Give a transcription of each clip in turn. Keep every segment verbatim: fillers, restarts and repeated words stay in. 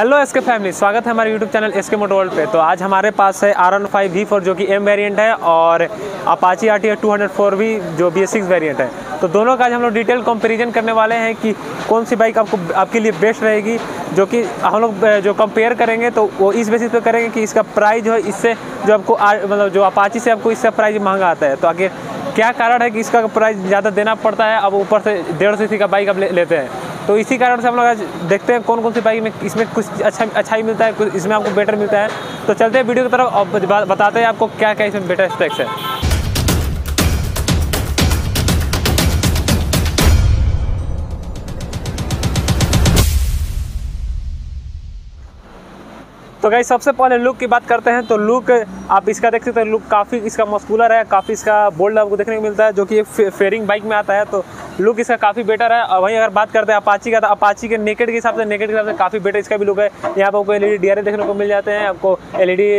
Hello S के family, स्वागत है हमारे YouTube channel S K motor world पे। तो आज हमारे पास है R one five V four जो कि एम वेरिएंट है और Apache R T I two hundred four भी जो बी एस सिक्स वेरिएंट है। तो दोनों का आज हम लोग डिटेल कंपेरिजन करने वाले हैं कि कौन सी बाइक आपको आपके लिए बेस्ट रहेगी, जो कि हम लोग जो कंपेयर करेंगे तो वो इस बेसिस पे करेंगे कि इसका प्राइस जो है इससे जो आपको मतलब जो अपाची से आपको इसका प्राइस महंगा आता है, तो आगे क्या कारण है कि इसका प्राइस ज़्यादा देना पड़ता है। अब ऊपर से डेढ़ सौ सी का बाइक आप ले, लेते हैं, तो इसी कारण से हम लोग आज देखते हैं कौन कौन सी बाइक में इसमें कुछ अच्छा अच्छाई मिलता है, कुछ इसमें आपको बेटर मिलता है। तो चलते हैं वीडियो की तरफ और बताते हैं आपको क्या क्या इसमें बेटर स्पेक्स है। तो गाइस, सबसे पहले लुक की बात करते हैं। तो लुक आप इसका देख सकते हैं, लुक काफ़ी इसका मस्कुलर है, काफ़ी इसका बोल्ड आपको देखने को मिलता है, जो कि एक फे, फेयरिंग बाइक में आता है। तो लुक इसका काफ़ी बेटर है। और वहीं अगर बात करते हैं अपाची का, तो अपाची के नेकेड के हिसाब से नेकेड के हिसाब से काफ़ी बेटर इसका भी लुक है। यहाँ पर आपको L E D D R A देखने को मिल जाते हैं, आपको एल ई डी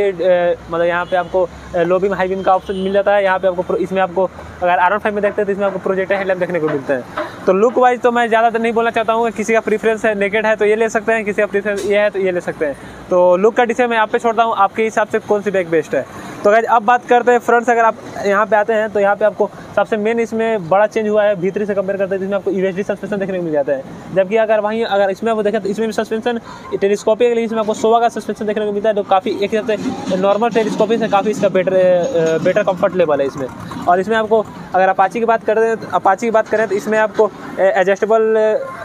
मतलब यहाँ पर आपको लो बीम हाई बीम का ऑप्शन मिल जाता है। यहाँ पर आपको इसमें आपको अगर आर वन फाइव में देखते हैं तो इसमें आपको प्रोजेक्टर हेडलैम्प देखने को मिलते हैं। तो लुक वाइज तो मैं ज़्यादा नहीं बोलना चाहता हूँ कि किसी का प्रीफरेंस है नेकेड है तो ये ले सकते हैं, किसी का प्रीफरेंस ये है तो ये ले सकते हैं। तो लुक का डिसीजन मैं आप पे छोड़ता हूँ, आपके हिसाब से कौन सी बाइक बेस्ट है। तो गाइस, अब बात करते हैं फ्रंट से। अगर आप यहाँ पे आते हैं तो यहाँ पे आपको सबसे मेन इसमें बड़ा चेंज हुआ है भीतरी से कंपेयर करते हैं, जिसमें आपको यूएसडी सस्पेंशन देखने को मिल जाता है। जबकि अगर वहीं अगर इसमें आप देखें तो इसमें भी सस्पेंशन टेलीस्कोपिक है, लेकिन इसमें आपको सोवा का सस्पेंशन देखने को मिलता है, जो काफ़ी एक हिसाब से नॉर्मल टेलीस्कोपिक से काफ़ी इसका बेटर बेटर कम्फर्ट लेवल है इसमें। और इसमें आपको अगर अपाची की बात करें तो अपाची की बात करें तो इसमें आपको एडजस्टेबल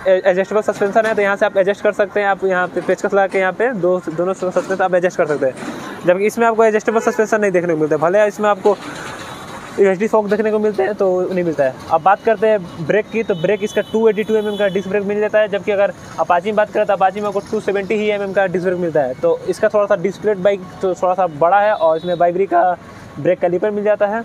एडजस्टेबल सस्पेंशन है, तो यहाँ से आप एडजस्ट कर सकते हैं। आप यहाँ पे पेचकस लगा के यहाँ पे दो दोनों सस्पेंशन आप एडजस्ट कर सकते हैं, जबकि इसमें आपको एडजस्टेबल सस्पेंशन नहीं देखने को मिलता है। भले इसमें आपको यूएसडी फोक देखने को मिलते हैं तो नहीं मिलता है। अब बात करते हैं ब्रेक की, तो ब्रेक इसका टू एटी टू एमएम का डिस्क ब्रेक मिल जाता है, जबकि अगर अपाची में बात करें तो अपाची में आपको टू सेवेंटी ही एमएम का डिस्क ब्रेक मिलता है। तो इसका थोड़ा सा डिस्क ब्रेक बाइक तो थोड़ा सा बड़ा है, और इसमें वाइब्री का ब्रेक कैलिपर मिल जाता है।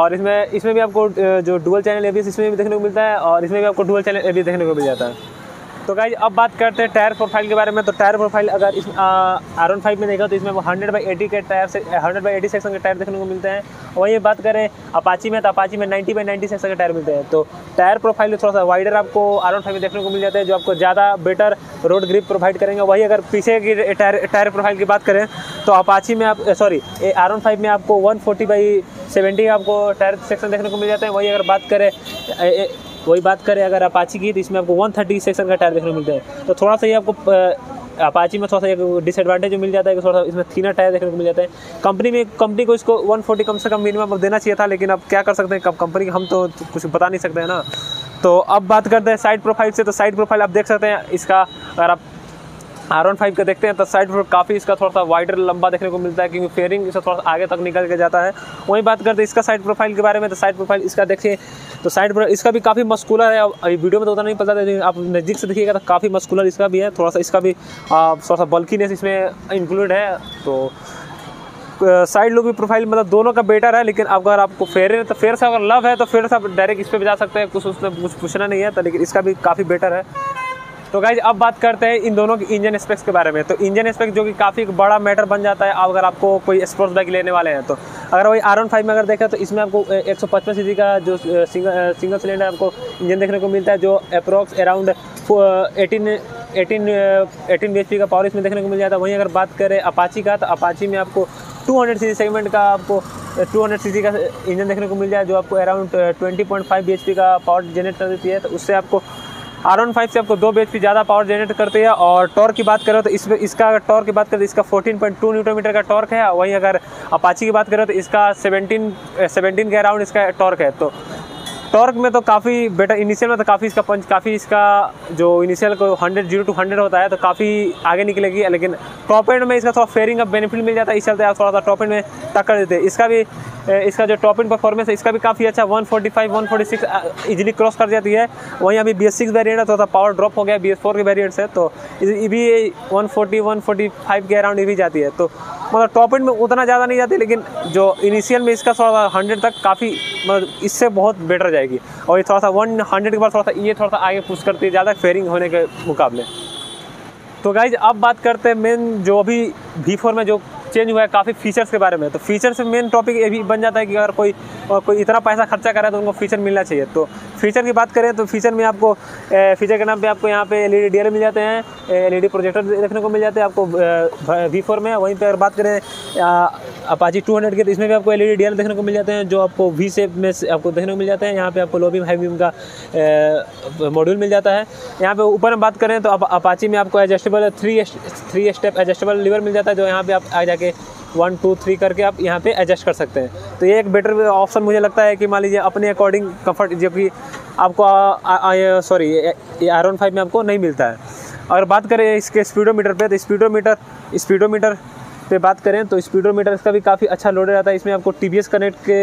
और इसमें इसमें भी आपको जो डुअल चैनल एबीएस इसमें भी देखने को मिलता है, और इसमें भी आपको डुअल चैनल एबीएस देखने को मिल जाता है। तो गाइस, अब बात करते हैं टायर प्रोफाइल के बारे में। तो टायर प्रोफाइल अगर इस आर वन फाइव में देखा तो इसमें हंड्रेड बाई एटी के टायर से हंड्रेड बाई एटी सेक्शन के टायर देखने को मिलते हैं। वहीं बात करें अपाची में तो अपाची में नाइन्टी बाई नाइन्टी सेक्शन के टायर मिलते हैं। तो टायर प्रोफाइल में थोड़ा सा वाइडर आपको आर वन फाइव में देखने को मिल जाता है, जो आपको ज़्यादा बेटर रोड ग्रिप प्रोवाइड करेंगे। वहीं अगर पीछे की टायर टायर प्रोफाइल की बात करें तो अपाची में आप सॉरी आर वन फाइव में आपको वन फोर्टी बाई सेवेंटी आपको टायर सेक्शन देखने को मिल जाता है। वहीं अगर बात करें वही बात करें अगर अपाची की, तो इसमें आपको वन थर्टी सेक्शन का टायर देखने को मिलता है। तो थोड़ा सा ये आपको अपाची में थोड़ा सा एक डिसएडवांटेज मिल जाता है कि थोड़ा सा इसमें थीनर टायर देखने को मिल जाता है। कंपनी में कंपनी को इसको वन फोर्टी कम से कम मिनिमम देना चाहिए था, लेकिन अब क्या कर सकते हैं कंपनी, हम तो कुछ बता नहीं सकते हैं ना। तो अब बात करते हैं साइड प्रोफाइल से। तो साइड प्रोफाइल आप देख सकते हैं इसका, अगर आप आर वन फाइव का देखते हैं तो साइड प्रोफाइल काफ़ी इसका थोड़ा सा वाइडर लंबा देखने को मिलता है, क्योंकि फेयरिंग इसका थोड़ा सा आगे तक निकल के जाता है। वहीं बात करते हैं इसका साइड प्रोफाइल के बारे में, तो साइड प्रोफाइल इसका देखिए तो साइड पर इसका भी काफ़ी मस्कुलर है। अभी वीडियो में तो उतना नहीं पता था, लेकिन आप नज़दीक से देखिएगा तो काफ़ी मस्कुलर इसका भी है, थोड़ा सा इसका भी थोड़ा सा बल्कीनेस इसमें इंक्लूड है। तो साइड लुक भी प्रोफाइल मतलब दोनों का बेटर है, लेकिन अगर आपको फेयर है तो फेयर से अगर लव है तो फेयर से आप डायरेक्ट इस पर भी जा सकते हैं, कुछ उसमें कुछ पूछना नहीं है। तो लेकिन इसका भी काफ़ी बेटर है। तो गाइज, अब बात करते हैं इन दोनों के इंजन स्पेक्स के बारे में। तो इंजन स्पेक्स जो कि काफ़ी बड़ा मैटर बन जाता है अगर आपको कोई स्पोर्ट्स बाइक लेने वाले हैं। तो अगर वही आर वन फाइव में अगर देखें तो इसमें आपको एक सौ पचपन सी सी का जो सिंगल सिंगल सिलेंडर आपको इंजन देखने को मिलता है, जो approx around eighteen eighteen eighteen B H P का पावर इसमें देखने को मिल जाता है। वहीं अगर बात करें अपाची का, तो अपाची में आपको two hundred C C segment का आपको टू हंड्रेड सी सी का इंजन देखने को मिल जाए, जो आपको around twenty point five B H P का पावर जनरेट कर देती है। तो उससे आपको आर वन फाइव से आपको दो बी एच पी ज़्यादा पावर जनरेट करती है। और टॉर्क की बात करें तो इसमें इसका अगर टॉर्क की बात करें तो इसका fourteen point two newton metre का टॉर्क है। वहीं अगर अपाची की बात करें तो इसका सेवनटीन सेवनटीन के अराउंड इसका टॉर्क है। तो टॉर्क में तो काफ़ी बेटर, इनिशियल में तो काफ़ी इसका पंच काफ़ी इसका जो इनिशियल को हंड्रेड जीरो टू हंड्रेड होता है तो काफ़ी आगे निकलेगी, लेकिन टॉप एंड में इसका थोड़ा फेयरिंग का बेनिफिट मिल जाता है, इस चलते आप थोड़ा सा टॉप एंड में टक्कर देते हैं। इसका भी इसका जो टॉप एंड परफॉर्मेंस है इसका भी काफ़ी अच्छा, one forty five one forty six easily cross कर जाती है। वहीं अभी बी एस सिक्स वेरिएंट है, थोड़ा सा पावर ड्रॉप हो गया बी एस फोर के वेरिएंट से, तो ये भी one forty one forty five के अराउंड ये भी जाती है। तो मतलब टॉप एंड में उतना ज़्यादा नहीं जाती, लेकिन जो इनिशियल में इसका थोड़ा सा हंड्रेड तक काफ़ी मतलब इससे बहुत बेटर जाएगी। और ये थोड़ा सा वन हंड्रेड के बाद थोड़ा सा ये थोड़ा सा आगे पुश करती है ज़्यादा फेयरिंग होने के मुकाबले। तो गाइज, अब बात करते हैं मेन जो अभी वी फोर में जो चेंज हुआ है काफ़ी फीचर्स के बारे में। तो फीचर्स में मेन टॉपिक ये भी बन जाता है कि अगर कोई कोई इतना पैसा खर्चा करा है तो उनको फीचर मिलना चाहिए। तो फीचर की बात करें तो फीचर में आपको फीचर के नाम पे आपको यहाँ पे एलईडी डीएल मिल जाते हैं, एलईडी प्रोजेक्टर देखने को मिल जाते हैं आपको वी फोर में। वहीं पर अगर बात करें अपाची टू हंड्रेड के तो इसमें भी आपको एलईडी डीएल देखने को मिल जाते हैं जो आपको वी शेप में आपको देखने को मिल जाते हैं। यहाँ पर आपको लो बीम हाई बीम का मॉड्यूल मिल जाता है। यहाँ पर ऊपर हम बात करें तो अपाची में आपको adjustable three three step adjustable lever मिल जाता है जो यहाँ पे आप आ जाके वन टू थ्री करके आप यहाँ पे एडजस्ट कर सकते हैं। तो ये एक बेटर ऑप्शन मुझे लगता है कि मान लीजिए अपने अकॉर्डिंग कंफर्ट, जो कि आपको सॉरी ये आर वन फाइव में आपको नहीं मिलता है। और बात करें इसके स्पीडोमीटर पे तो स्पीडोमीटर स्पीडोमीटर पे बात करें तो स्पीडोमीटर इसका भी काफ़ी अच्छा लोडेड रहता है। इसमें आपको टीवीएस कनेक्ट के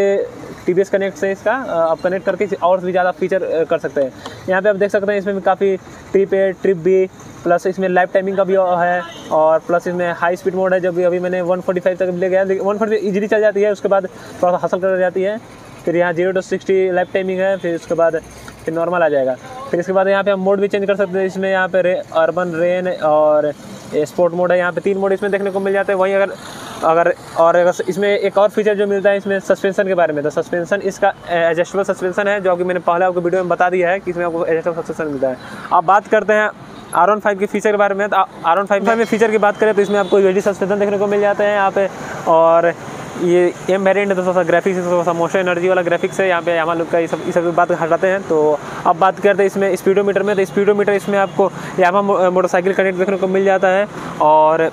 टीवीएस कनेक्ट से इसका आप कनेक्ट करके और भी ज़्यादा फीचर कर सकते हैं। यहाँ पे आप देख सकते हैं इसमें भी काफ़ी trip A trip B plus इसमें लाइफ टाइमिंग का भी है और प्लस इसमें हाई स्पीड मोड है जो भी अभी मैंने वन फोर्टी फाइव तक ले गया, लेकिन वन फोर्टी ईजिली चल जाती है। उसके बाद थोड़ा सा हासिल कर जाती है, फिर यहाँ zero to sixty life timing है, फिर उसके बाद फिर नॉर्मल आ जाएगा। फिर इसके बाद यहाँ पे हम मोड भी चेंज कर सकते हैं। इसमें यहाँ पे अर्बन रेन और स्पोर्ट मोड है, यहाँ पे तीन मोड इसमें देखने को मिल जाते हैं। वहीं अगर अगर और अगर इसमें एक और फीचर जो मिलता है इसमें सस्पेंशन के बारे में, तो सस्पेंशन इसका एडजस्टेबल सस्पेंशन है जो कि मैंने पहले आपको वीडियो में बता दिया है कि इसमें आपको एडजस्टेबल सस्पेंशन मिलता है। अब बात करते हैं आर वन फाइव के फीचर के बारे में। तो आर वन फाइव में फीचर की बात करें तो इसमें आपको यूएचडी सस्पेंशन देखने को मिल जाते हैं यहाँ पे, और ये एम वेरिएंट है तो थोड़ा सा ग्राफिक्स है, थोड़ा सा मोशन एनर्जी वाला ग्राफिक्स है। यहाँ पे हम लोग का ये सब ये सब बात हटाते हैं। तो अब बात करते हैं इसमें स्पीडोमीटर में, तो स्पीडोमीटर इसमें आपको यहाँ मोटरसाइकिल कनेक्ट देखने को मिल जाता है और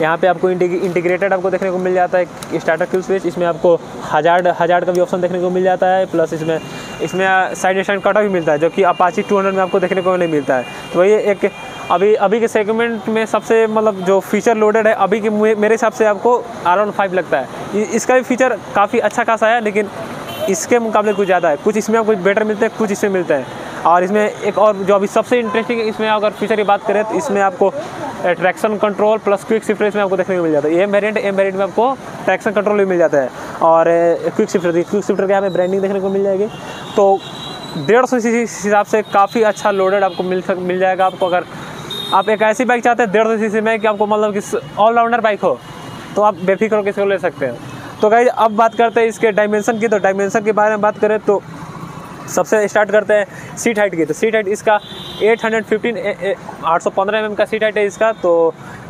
यहाँ पे आपको इंटीग्रेटेड आपको देखने को मिल जाता है स्टार्टर किल स्विच। इसमें आपको हज़ार्ड हज़ार्ड का भी ऑप्शन देखने को मिल जाता है, प्लस इसमें इसमें साइड स्टैंड कट ऑफ भी मिलता है जो कि अपाची टू हंड्रेड में आपको देखने को नहीं मिलता है। तो ये एक अभी अभी के सेगमेंट में सबसे मतलब जो फीचर लोडेड है अभी के मेरे हिसाब से आपको आर वन फाइव लगता है। इसका भी फीचर काफ़ी अच्छा खासा है लेकिन इसके मुकाबले कुछ ज़्यादा है, कुछ इसमें आपको बेटर मिलता है, कुछ इसमें मिलता है। और इसमें एक और जो अभी सबसे इंटरेस्टिंग है इसमें अगर फीचर की बात करें तो इसमें आपको traction control plus quick shifter इसमें आपको देखने को मिल जाता है। एम वेरिएंट एम वेरिएंट में आपको ट्रैक्शन कंट्रोल भी मिल जाता है और क्विक शिफ्टर क्विक शिफ्टर के यहाँ पे ब्रांडिंग देखने को मिल जाएगी। तो डेढ़ सौ सीसी हिसाब से काफ़ी अच्छा लोडेड आपको मिल सक मिल जाएगा। आपको अगर आप एक ऐसी बाइक चाहते हैं डेढ़ सौ सीसी में कि आपको मतलब कि ऑलराउंडर बाइक हो तो आप बेफिक्र होकर इसको ले सकते हैं। तो गाइस अब बात करते हैं इसके डायमेंशन की। तो डायमेंशन के बारे में बात करें तो सबसे स्टार्ट करते हैं सीट हाइट की। तो सीट हाइट इसका एट हंड्रेड फिफ्टीन आठ सौ पंद्रह एम एम का सीट हाइट है इसका। तो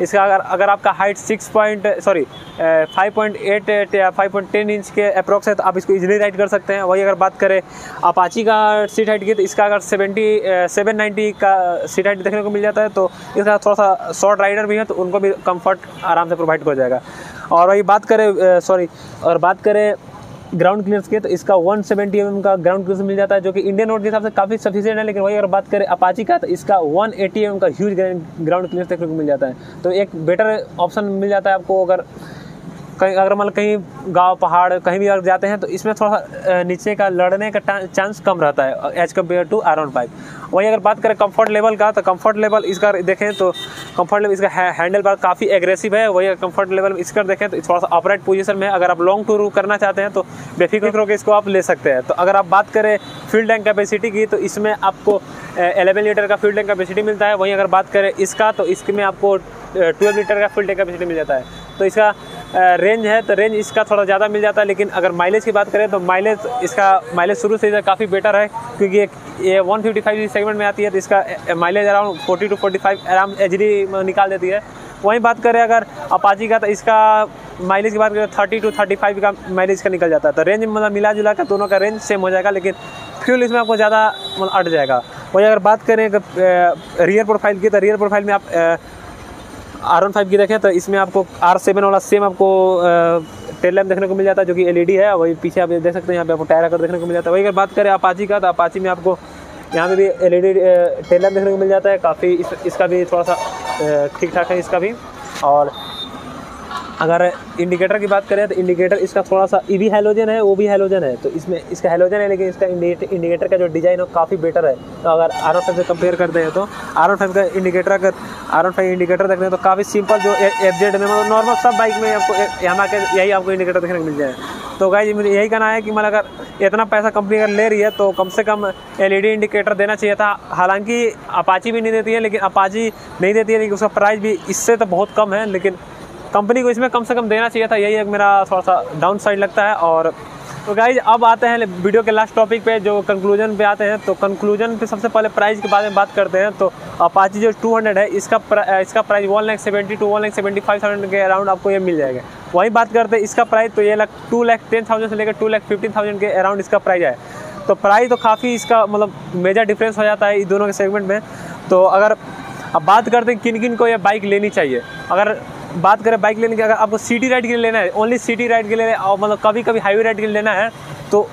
इसका अगर अगर आपका height six point sorry five point eight या फाइव पॉइंट टेन इंच के अप्रॉक्स है तो आप इसको इजीली राइड कर सकते हैं। वही अगर बात करें अपाची का सीट हाइट की तो इसका अगर सेवेंटी सेवन नाइन्टी का सीट हाइट देखने को मिल जाता है। तो इसका थोड़ा सा शॉर्ट राइडर भी है तो उनको भी कम्फर्ट आराम से प्रोवाइड हो जाएगा। और वही बात करें सॉरी और बात करें ग्राउंड क्लियरेंस के तो इसका वन सेवेंटी एम एम का ग्राउंड क्लियरेंस मिल जाता है जो कि इंडियन रोड के हिसाब से काफ़ी सफिशिएंट है। लेकिन वही अगर बात करें अपाची का तो इसका वन एटी एम एम का ह्यूज ग्राउंड क्लियरेंस देखने को मिल जाता है। तो एक बेटर ऑप्शन मिल जाता है आपको अगर कहीं अगर मतलब कहीं गांव पहाड़ कहीं भी अगर जाते हैं तो इसमें थोड़ा सा नीचे का लड़ने का चांस कम रहता है as compared to R one five. वहीं अगर बात करें कंफर्ट लेवल का तो कंफर्ट लेवल इसका देखें तो कंफर्ट लेवल इसका हैंडल बार काफ़ी एग्रेसिव है। वही कंफर्ट लेवल इसका देखें तो थोड़ा सा अपराइट पोजीशन में अगर आप लॉन्ग टूर करना चाहते हैं तो बेफिक्र होकर इसको आप ले सकते हैं। तो अगर आप बात करें फ्यूल टैंक कैपेसिटी की तो इसमें आपको एलेवन लीटर का फ्यूल टैंक कैपेसिटी मिलता है। वहीं अगर बात करें इसका तो इसमें आपको ट्वेल्व लीटर का फ्यूल टैंक कैपेसिटी मिल जाता है। तो इसका रेंज है तो रेंज इसका थोड़ा ज़्यादा मिल जाता है। लेकिन अगर माइलेज की बात करें तो माइलेज इसका माइलेज शुरू से काफ़ी बेटर है क्योंकि एक ये वन फिफ्टी फाइव सेगमेंट में आती है तो इसका mileage around forty two forty five आराम एजली निकाल देती है। वहीं बात करें अगर अपाची का तो इसका माइलेज की बात करें थर्टी टू थर्टी फाइव का माइलेज का निकल जाता है। तो रेंज मतलब मिला जुला कर दोनों का रेंज सेम हो जाएगा लेकिन फ्यूल इसमें आपको ज़्यादा मतलब अट जाएगा। वहीं अगर बात करें रियर प्रोफाइल की तो रियर प्रोफाइल में आप आर वन फाइव की देखें तो इसमें आपको आर सेवन वाला सेम आपको टेल लैम्प देखने को मिल जाता है जो कि एलईडी है। वही पीछे आप देख सकते हैं यहाँ पे आपको टायर आकर देखने को मिल जाता है। वही अगर बात करें अपाची का तो अपाची में आपको यहाँ पे भी एलईडी टेल लैम्प देखने को मिल जाता है। काफ़ी इस, इसका भी थोड़ा सा ठीक ठाक है इसका भी। और अगर इंडिकेटर की बात करें तो इंडिकेटर इसका थोड़ा सा ये भी हेलोजन है वो भी हेलोजन है। तो इसमें इसका हेलोजन है लेकिन इसका इंडिकेटर का जो डिज़ाइन है काफ़ी बेटर है। तो अगर आर वन फाइव से कंपेयर करते हैं तो आर वन फाइव का इंडिकेटर अगर आर वन फाइव इंडिकेटर देखते हैं तो काफ़ी सिंपल जो एफ जेड में मतलब नॉर्मल सब बाइक में आपको यहाँ के यही आपको इंडिकेटर देखने को मिल जाए। तो गाइस मुझे यही कहना है कि मतलब अगर इतना पैसा कंपनी अगर ले रही है तो कम से कम एलईडी इंडिकेटर देना चाहिए था। हालांकि अपाची भी नहीं देती है लेकिन अपाची नहीं देती है लेकिन उसका प्राइस भी इससे तो बहुत कम है। लेकिन कंपनी को इसमें कम से कम देना चाहिए था, यही एक मेरा थोड़ा सा डाउन साइड लगता है। और तो गाइज अब आते हैं वीडियो के लास्ट टॉपिक पे, जो कंक्लूजन पे आते हैं। तो कंक्लूजन पे सबसे पहले प्राइस के बारे में बात करते हैं। तो अपाची जो टू हंड्रेड है इसका प्रा, इसका price one lakh seventy two one lakh seventy five thousand के अराउंड आपको ये मिल जाएगा। वहीं बात करते हैं इसका प्राइस, तो ये lakh two lakh ten thousand से लेकर टू लाख फिफ्टीन थाउजेंड के अराउंड इसका प्राइस है। तो प्राइस तो काफ़ी इसका मतलब मेजर डिफरेंस हो जाता है इन दोनों के सेगमेंट में। तो अगर अब बात करते हैं किन किन को ये बाइक लेनी चाहिए, अगर बात करें बाइक लेने की, अगर आपको सिटी राइड के लिए लेना है, ओनली सिटी राइड के लिए, और मतलब कभी कभी हाईवे राइड के लिए लेना है, तो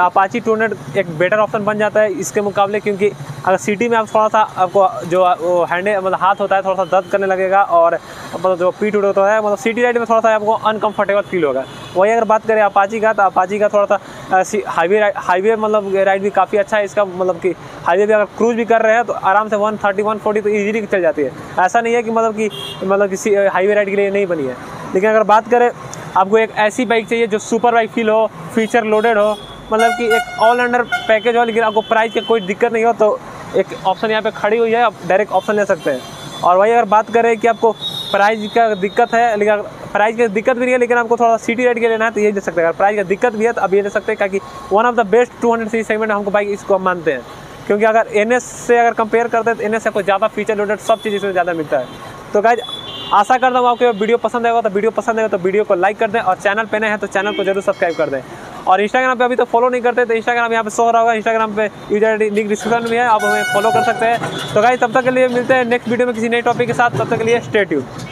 अपाची टू हंड्रेड एक बेटर ऑप्शन बन जाता है इसके मुकाबले। क्योंकि अगर सिटी में आप थोड़ा सा आपको जो हैंडे मतलब हाथ होता है थोड़ा सा दर्द करने लगेगा, और मतलब जो पीठ उठ होता है, मतलब सिटी राइड में थोड़ा सा आपको अनकंफर्टेबल फील होगा। वही अगर बात करें अपाची का, तो अपाची का थोड़ा सा हाईवे हाईवे मतलब राइड भी काफ़ी अच्छा है इसका, मतलब कि हाईवे भी अगर क्रूज भी कर रहे हैं तो आराम से वन थर्टी वन फोर्टी तो ईजिली चल जाती है। ऐसा नहीं है कि मतलब कि मतलब किसी हाईवे राइड के लिए नहीं बनी है। लेकिन अगर बात करें, आपको एक ऐसी बाइक चाहिए जो सुपर बाइक फील हो, फीचर लोडेड हो, मतलब कि एक ऑल अंडर पैकेज हो, लेकिन आपको प्राइस की कोई दिक्कत नहीं हो, तो एक ऑप्शन यहाँ पे खड़ी हुई है, आप डायरेक्ट ऑप्शन ले सकते हैं। और वही अगर बात करें कि आपको प्राइस का दिक्कत है, लेकिन प्राइस की दिक्कत भी नहीं है, लेकिन आपको थोड़ा सिटी राइड के लेना है तो ये ले सकते हैं। अगर प्राइस का दिक्कत भी है तो आप ये ले सकते हैं, ताकि one of the best two hundred series segment हमको बाइक इसको हम मानते हैं। क्योंकि अगर एन एस से अगर कंपेयर करते हैं तो एन एस से आपको ज़्यादा फीचर लोडेड सब चीज़ इसमें ज़्यादा मिलता है। तो गाइज आशा करता हूँ आपको वीडियो पसंद आएगा, तो वीडियो पसंद आएगा तो वीडियो को लाइक कर दें, और चैनल पे नए हैं तो चैनल को जरूर सब्सक्राइब कर दें। और इंस्टाग्राम पे अभी तो फॉलो नहीं करते, तो इंस्टाग्राम यहाँ पे शो हो रहा होगा, इंस्टाग्राम पे यूजर आईडी लिंक डिस्क्रिप्शन में है, आप हमें फॉलो कर सकते हैं। तो गाइज तब तक के लिए मिलते हैं नेक्स्ट वीडियो में किसी नए टॉपिक के साथ, तब तक के लिए स्टे ट्यून्ड।